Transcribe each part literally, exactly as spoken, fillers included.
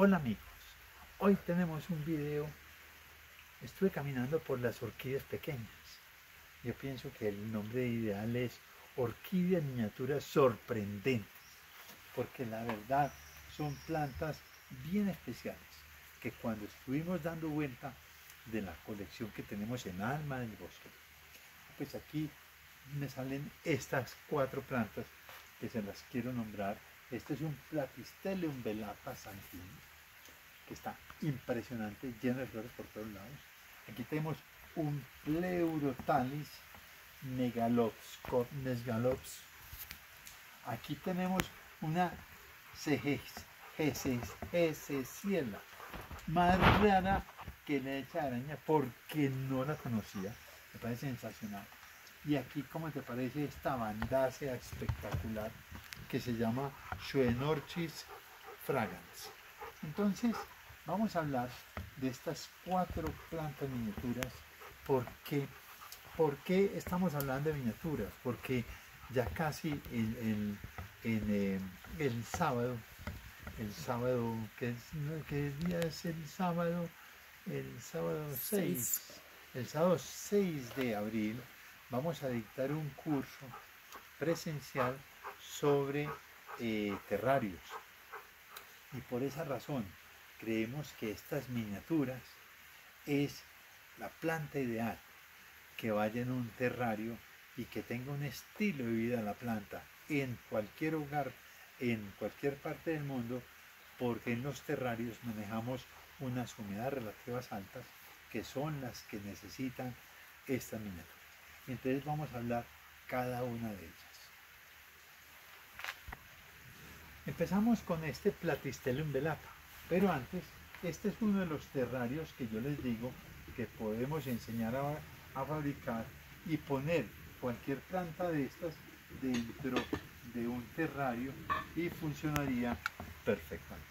Hola amigos, hoy tenemos un video. Estuve caminando por las orquídeas pequeñas. Yo pienso que el nombre ideal es orquídeas miniaturas sorprendentes, porque la verdad son plantas bien especiales que cuando estuvimos dando vuelta de la colección que tenemos en Alma del Bosque, pues aquí me salen estas cuatro plantas que se las quiero nombrar. Este es un Platystele umbellata que está impresionante, lleno de flores por todos lados. Aquí tenemos un Pleurothallis megalops, megalops. Aquí tenemos una cececiela, más rara que leche de araña porque no la conocía. Me parece sensacional. Y aquí, ¿cómo te parece esta bandácea espectacular que se llama Schoenorchis fragrans? Entonces, vamos a hablar de estas cuatro plantas miniaturas. ¿Por qué? ¿Por qué estamos hablando de miniaturas? Porque ya casi el, el, el, el sábado, el sábado, ¿qué, es, ¿qué día es el sábado? El sábado seis, el sábado seis de abril, vamos a dictar un curso presencial sobre eh, terrarios. Y por esa razón creemos que estas miniaturas es la planta ideal que vaya en un terrario y que tenga un estilo de vida la planta en cualquier hogar, en cualquier parte del mundo, porque en los terrarios manejamos unas humedades relativas altas que son las que necesitan estas miniaturas. Entonces vamos a hablar cada una de ellas. Empezamos con este Platystele umbellata, pero antes, este es uno de los terrarios que yo les digo que podemos enseñar a, a fabricar y poner cualquier planta de estas dentro de un terrario y funcionaría perfectamente.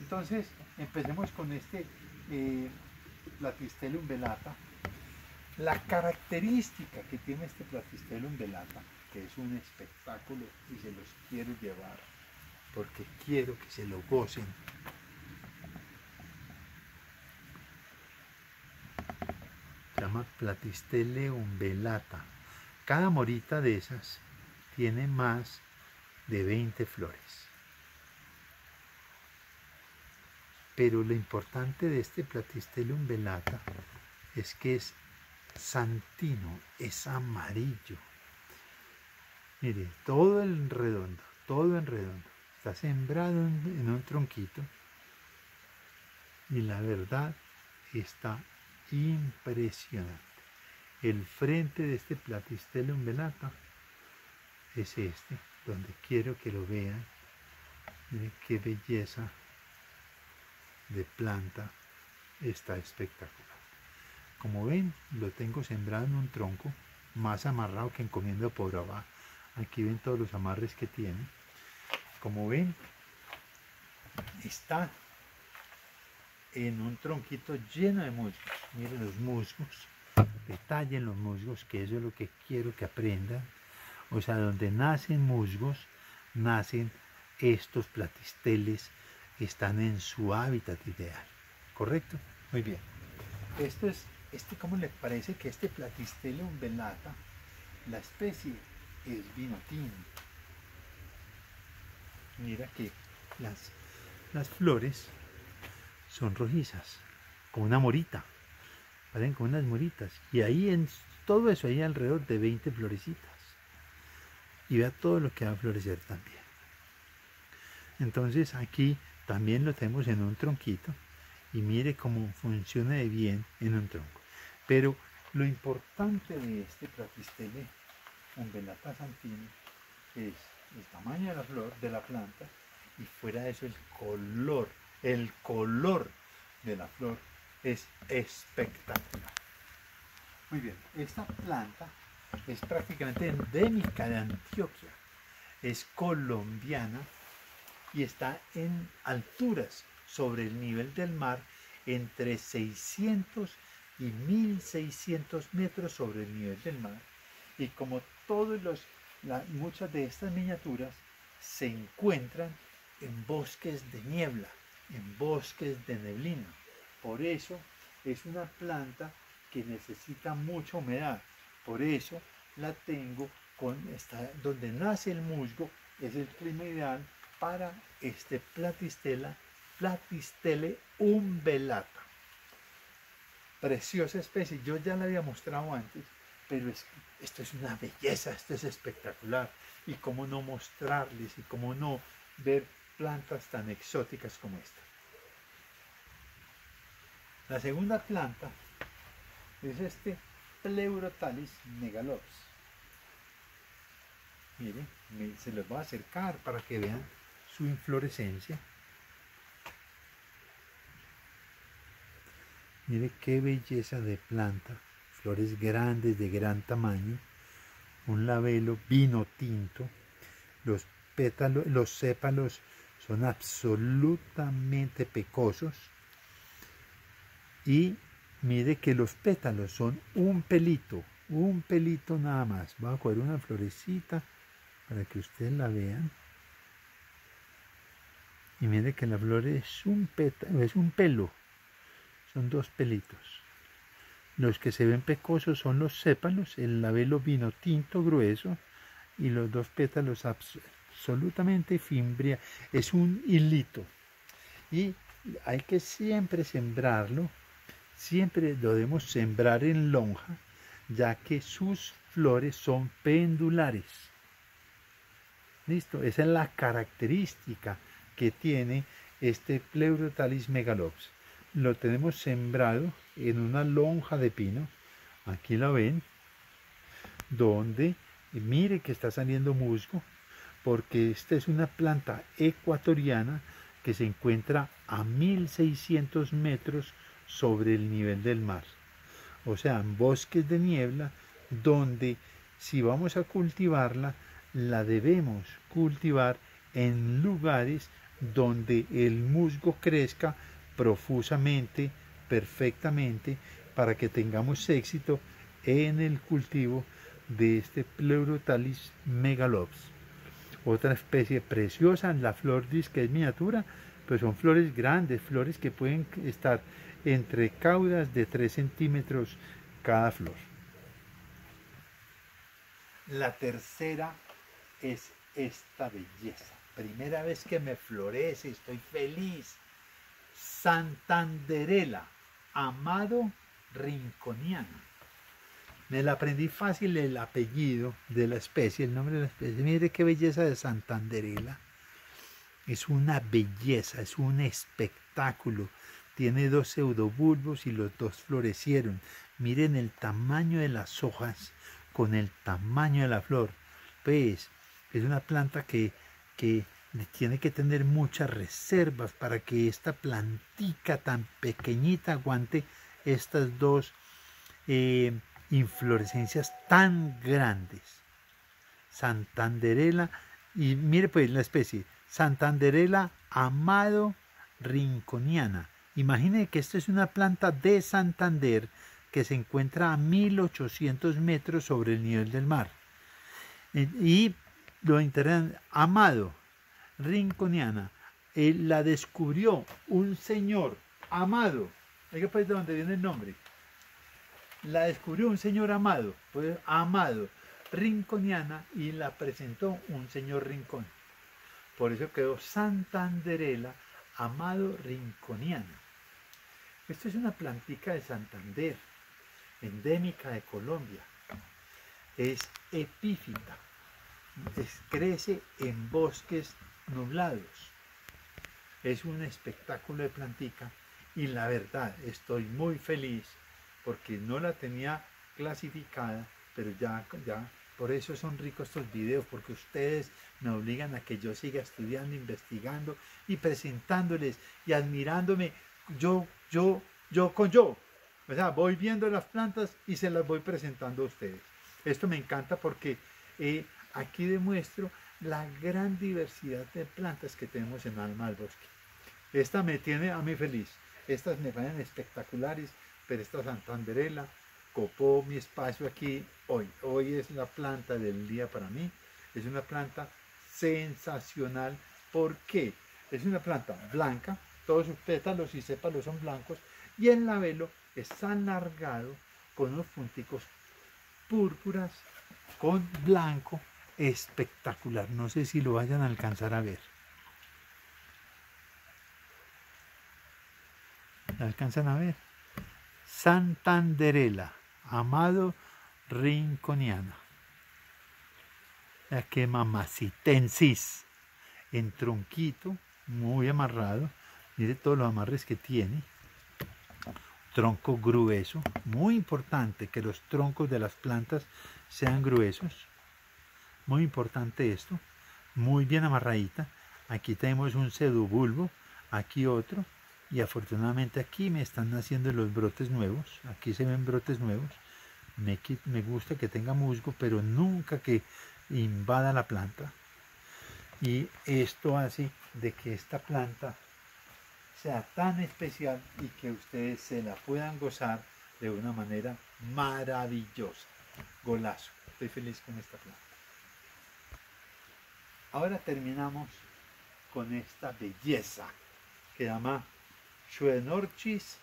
Entonces, empecemos con este eh, Platystele umbellata. La característica que tiene este Platystele umbellata, que es un espectáculo y se los quiero llevar porque quiero que se lo gocen. Se llama Platystele umbellata. Cada morita de esas tiene más de veinte flores. Pero lo importante de este Platystele umbellata es que es santino, es amarillo. Mire, todo en redondo, todo en redondo. Está sembrado en, en un tronquito y la verdad está impresionante. El frente de este Platystele umbellata es este, donde quiero que lo vean. Mire qué belleza de planta, está espectacular. Como ven, lo tengo sembrado en un tronco, más amarrado que encomienda por abajo. Aquí ven todos los amarres que tiene. Como ven, está en un tronquito lleno de musgos. Miren los musgos, detallen los musgos, que eso es lo que quiero que aprendan. O sea, donde nacen musgos, nacen estos platisteles, están en su hábitat ideal. ¿Correcto? Muy bien. Esto es... Este, ¿cómo les parece que este Platystele umbellata, la especie es vinotín? Mira que las, las flores son rojizas, como una morita, parecen como unas moritas. Y ahí en todo eso hay alrededor de veinte florecitas. Y vea todo lo que va a florecer también. Entonces aquí también lo tenemos en un tronquito. Y mire cómo funciona de bien en un tronco. Pero lo importante de este Platystele umbellata santino es el tamaño de la flor, de la planta, y fuera de eso el color. El color de la flor es espectacular. Muy bien, esta planta es prácticamente endémica de Antioquia. Es colombiana y está en alturas sobre el nivel del mar, entre seiscientos y mil seiscientos metros sobre el nivel del mar. Y como todos los, la, muchas de estas miniaturas se encuentran en bosques de niebla, en bosques de neblina. Por eso es una planta que necesita mucha humedad. Por eso la tengo con esta, donde nace el musgo, es el clima ideal para este platistela, Platystele umbellata. Preciosa especie, yo ya la había mostrado antes, pero es, esto es una belleza, esto es espectacular. Y cómo no mostrarles y cómo no ver plantas tan exóticas como esta. La segunda planta es este Pleurothallis megalops. Miren, me, se los voy a acercar para que vean su inflorescencia. Miren qué belleza de planta, flores grandes de gran tamaño, un labelo vino tinto, los pétalos, los sépalos son absolutamente pecosos y mire que los pétalos son un pelito, un pelito nada más. Voy a coger una florecita para que ustedes la vean y mire que la flor es un pétalo, es un pelo. Son dos pelitos. Los que se ven pecosos son los sépalos, el labelo vino tinto grueso y los dos pétalos absolutamente fimbria. Es un hilito. Y hay que siempre sembrarlo, siempre lo debemos sembrar en lonja, ya que sus flores son pendulares. Listo, esa es la característica que tiene este Pleurothallis megalops. Lo tenemos sembrado en una lonja de pino, aquí la ven, donde mire que está saliendo musgo, porque esta es una planta ecuatoriana que se encuentra a mil seiscientos metros sobre el nivel del mar, o sea, en bosques de niebla, donde si vamos a cultivarla, la debemos cultivar en lugares donde el musgo crezca profusamente, perfectamente, para que tengamos éxito en el cultivo de este Pleurothallis megalops. Otra especie preciosa, la flor disc, que es miniatura, pero son flores grandes, flores que pueden estar entre caudas de tres centímetros cada flor. La tercera es esta belleza. Primera vez que me florece, estoy feliz. Santanderella amadorinconiana. Me la aprendí fácil el apellido de la especie, el nombre de la especie. Mire qué belleza de Santanderella. Es una belleza, es un espectáculo. Tiene dos pseudobulbos y los dos florecieron. Miren el tamaño de las hojas con el tamaño de la flor. Pues es una planta que... que tiene que tener muchas reservas para que esta plantica tan pequeñita aguante estas dos eh, inflorescencias tan grandes. Santanderella, y mire pues la especie, Santanderella amadorinconiana. Imaginen que esta es una planta de Santander que se encuentra a mil ochocientos metros sobre el nivel del mar. Y lo interesante, amado rinconiana, él la descubrió un señor amado, oiga pues de dónde viene el nombre, la descubrió un señor amado, pues amado rinconiana, y la presentó un señor Rincón, por eso quedó Santanderella amadorinconiana. Esto es una plantica de Santander, endémica de Colombia, es epífita, es, crece en bosques nublados. Es un espectáculo de plantica y la verdad estoy muy feliz porque no la tenía clasificada, pero ya, ya por eso son ricos estos videos, porque ustedes me obligan a que yo siga estudiando, investigando y presentándoles y admirándome yo, yo, yo con yo. O sea, voy viendo las plantas y se las voy presentando a ustedes. Esto me encanta porque eh, aquí demuestro la gran diversidad de plantas que tenemos en Alma al Bosque. Esta me tiene a mí feliz. Estas me parecen espectaculares, pero esta Santanderella copó mi espacio aquí hoy. Hoy es la planta del día para mí. Es una planta sensacional. ¿Por qué? Es una planta blanca, todos sus pétalos y sépalos son blancos, y el labelo es alargado con unos punticos púrpuras con blanco, espectacular. No sé si lo vayan a alcanzar a ver. ¿La alcanzan a ver? Santanderella amadorinconiana. La que mamacitensis, en tronquito, muy amarrado. Mire todos los amarres que tiene. Tronco grueso, muy importante que los troncos de las plantas sean gruesos. Muy importante esto, muy bien amarradita. Aquí tenemos un sedubulbo, aquí otro, y afortunadamente aquí me están naciendo los brotes nuevos. Aquí se ven brotes nuevos. Me, me gusta que tenga musgo, pero nunca que invada la planta. Y esto hace de que esta planta sea tan especial y que ustedes se la puedan gozar de una manera maravillosa. Golazo. Estoy feliz con esta planta. Ahora terminamos con esta belleza que se llama Schoenorchis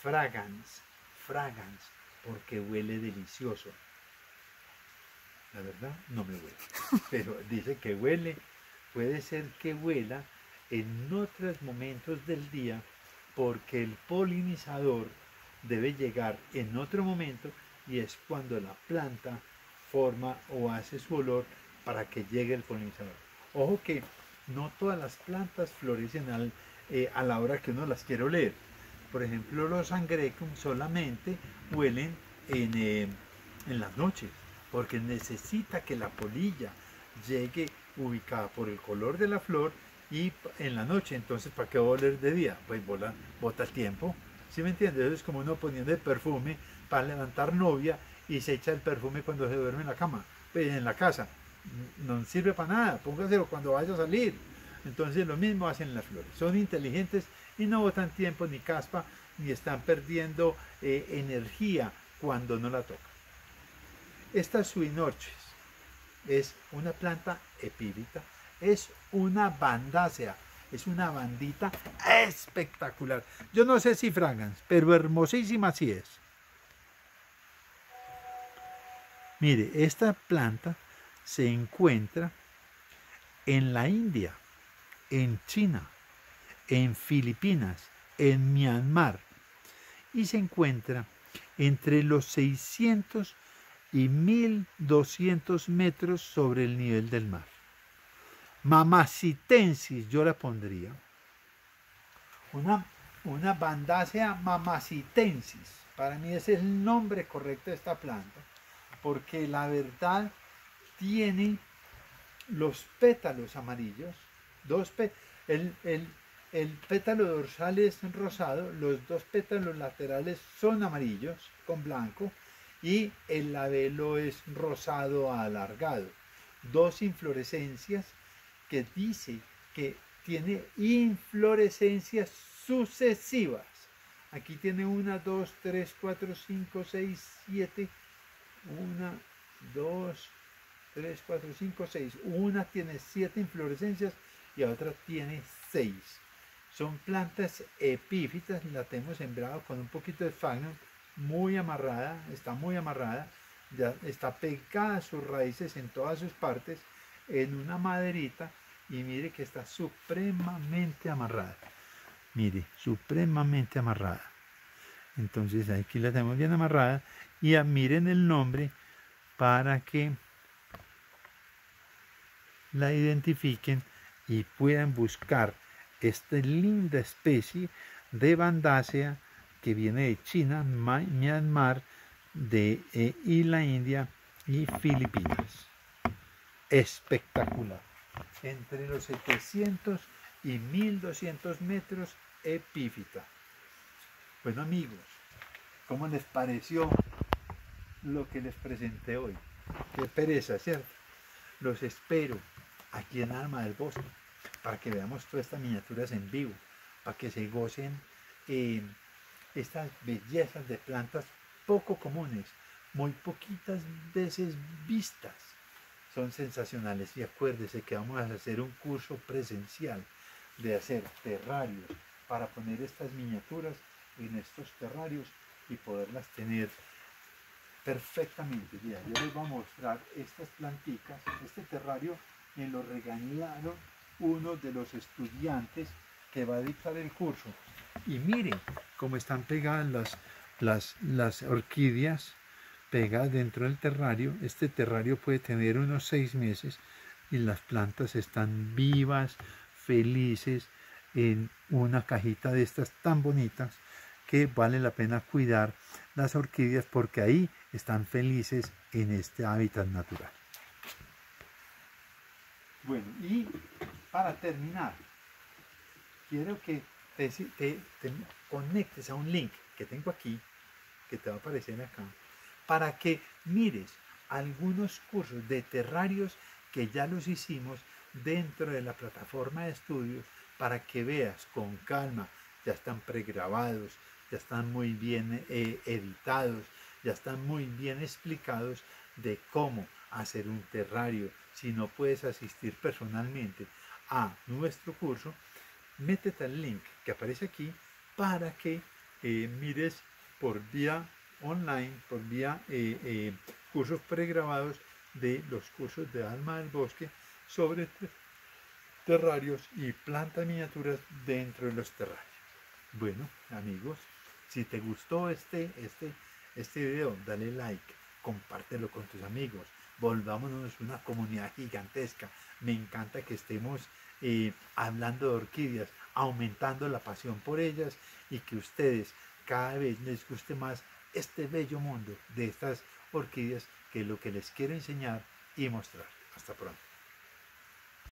fragrans, fragrans, porque huele delicioso. La verdad no me huele, pero dice que huele, puede ser que huela en otros momentos del día, porque el polinizador debe llegar en otro momento y es cuando la planta forma o hace su olor para que llegue el polinizador. Ojo que no todas las plantas florecen al, eh, a la hora que uno las quiere oler. Por ejemplo, los Angraecum solamente huelen en, eh, en las noches, porque necesita que la polilla llegue ubicada por el color de la flor y en la noche. Entonces, ¿para qué va a oler de día? Pues bola, bota el tiempo, ¿sí me entiendes? Eso es como uno poniendo el perfume para levantar novia y se echa el perfume cuando se duerme en la cama, pues en la casa. No sirve para nada, póngaselo cuando vaya a salir. Entonces lo mismo hacen las flores, son inteligentes y no botan tiempo ni caspa, ni están perdiendo eh, energía cuando no la tocan. Esta Schoenorchis es una planta epífita, es una bandácea, es una bandita espectacular. Yo no sé si fragrans, pero hermosísima sí es. Mire, esta planta se encuentra en la India, en China, en Filipinas, en Myanmar, y se encuentra entre los seiscientos y mil doscientos metros sobre el nivel del mar. Mamacitensis, yo la pondría. Una, una bandácea mamacitensis. Para mí ese es el nombre correcto de esta planta, porque la verdad tiene los pétalos amarillos, dos pé el, el, el pétalo dorsal es rosado, los dos pétalos laterales son amarillos con blanco y el labelo es rosado alargado. Dos inflorescencias que dice que tiene inflorescencias sucesivas. Aquí tiene una, dos, tres, cuatro, cinco, seis, siete, una, dos, tres, cuatro, cinco, seis. Una tiene siete inflorescencias y la otra tiene seis. Son plantas epífitas, la tenemos sembrado con un poquito de fagnum, muy amarrada, está muy amarrada, ya está pegada a sus raíces en todas sus partes, en una maderita, y mire que está supremamente amarrada. Mire, supremamente amarrada. Entonces aquí la tenemos bien amarrada y miren el nombre para que la identifiquen y puedan buscar esta linda especie de bandácea que viene de China, Myanmar de, eh, y la India y Filipinas. Espectacular. Entre los setecientos y mil doscientos metros, epífita. Bueno amigos, ¿cómo les pareció lo que les presenté hoy? Qué pereza, ¿cierto? Los espero aquí en Alma del Bosque, para que veamos todas estas miniaturas en vivo, para que se gocen eh, estas bellezas de plantas poco comunes, muy poquitas veces vistas, son sensacionales. Y acuérdese que vamos a hacer un curso presencial de hacer terrarios, para poner estas miniaturas en estos terrarios y poderlas tener perfectamente. Ya, yo les voy a mostrar estas planticas. Este terrario me lo regalaron uno de los estudiantes que va a dictar el curso. Y miren cómo están pegadas las, las, las orquídeas pegadas dentro del terrario. Este terrario puede tener unos seis meses y las plantas están vivas, felices, en una cajita de estas tan bonitas que vale la pena cuidar las orquídeas porque ahí están felices en este hábitat natural. Bueno, y para terminar, quiero que te, te, te conectes a un link que tengo aquí, que te va a aparecer acá, para que mires algunos cursos de terrarios que ya los hicimos dentro de la plataforma de estudios para que veas con calma. Ya están pregrabados, ya están muy bien eh, editados, ya están muy bien explicados de cómo hacer un terrario. Si no puedes asistir personalmente a nuestro curso, métete al link que aparece aquí para que eh, mires por vía online, por vía eh, eh, cursos pregrabados de los cursos de Alma del Bosque sobre terrarios y plantas miniaturas dentro de los terrarios. Bueno, amigos, si te gustó este, este, este video, dale like, compártelo con tus amigos, volvámonos una comunidad gigantesca. Me encanta que estemos eh, hablando de orquídeas, aumentando la pasión por ellas y que ustedes cada vez les guste más este bello mundo de estas orquídeas, que es lo que les quiero enseñar y mostrar. Hasta pronto.